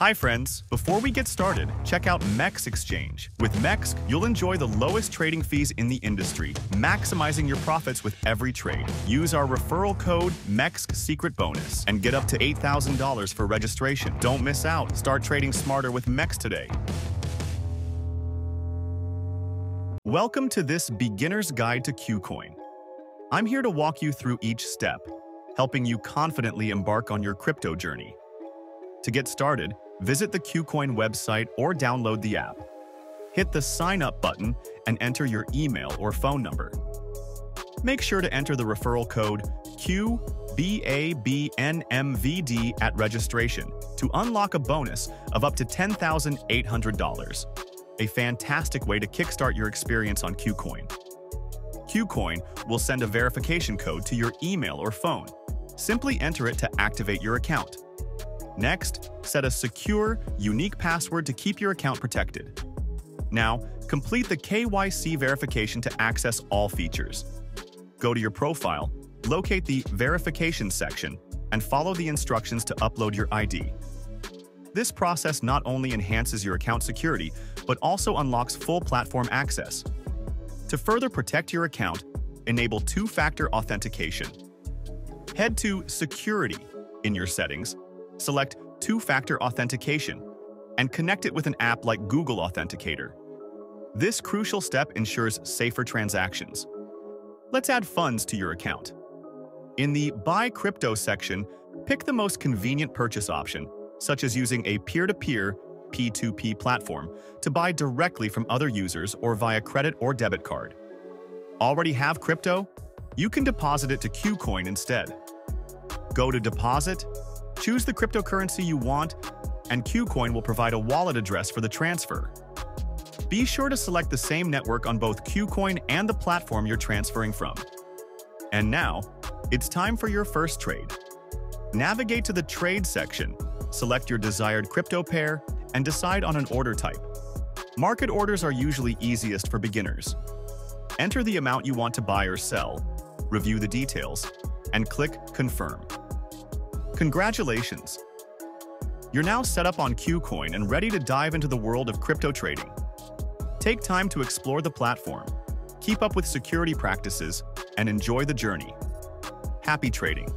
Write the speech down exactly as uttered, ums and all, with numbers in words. Hi friends, before we get started, check out M E X C Exchange. With M E X C, you'll enjoy the lowest trading fees in the industry, maximizing your profits with every trade. Use our referral code M E X C Secret Bonus and get up to eight thousand dollars for registration. Don't miss out. Start trading smarter with M E X C today. Welcome to this beginner's guide to KuCoin. I'm here to walk you through each step, helping you confidently embark on your crypto journey. To get started, visit the KuCoin website or download the app. Hit the Sign Up button and enter your email or phone number. Make sure to enter the referral code Q B A B N M V D at registration to unlock a bonus of up to ten thousand eight hundred dollars, a fantastic way to kickstart your experience on KuCoin. KuCoin will send a verification code to your email or phone. Simply enter it to activate your account. Next, set a secure, unique password to keep your account protected. Now, complete the K Y C verification to access all features. Go to your profile, locate the verification section, and follow the instructions to upload your I D. This process not only enhances your account security, but also unlocks full platform access. To further protect your account, enable two-factor authentication. Head to Security in your settings, select two-factor authentication, and connect it with an app like Google Authenticator. This crucial step ensures safer transactions. Let's add funds to your account. In the Buy Crypto section, pick the most convenient purchase option, such as using a peer-to-peer P two P platform to buy directly from other users or via credit or debit card. Already have crypto? You can deposit it to KuCoin instead. Go to Deposit, choose the cryptocurrency you want, and KuCoin will provide a wallet address for the transfer. Be sure to select the same network on both KuCoin and the platform you're transferring from. And now, it's time for your first trade. Navigate to the Trade section, select your desired crypto pair, and decide on an order type. Market orders are usually easiest for beginners. Enter the amount you want to buy or sell, review the details, and click Confirm. Congratulations! You're now set up on KuCoin and ready to dive into the world of crypto trading. Take time to explore the platform, keep up with security practices, and enjoy the journey. Happy trading!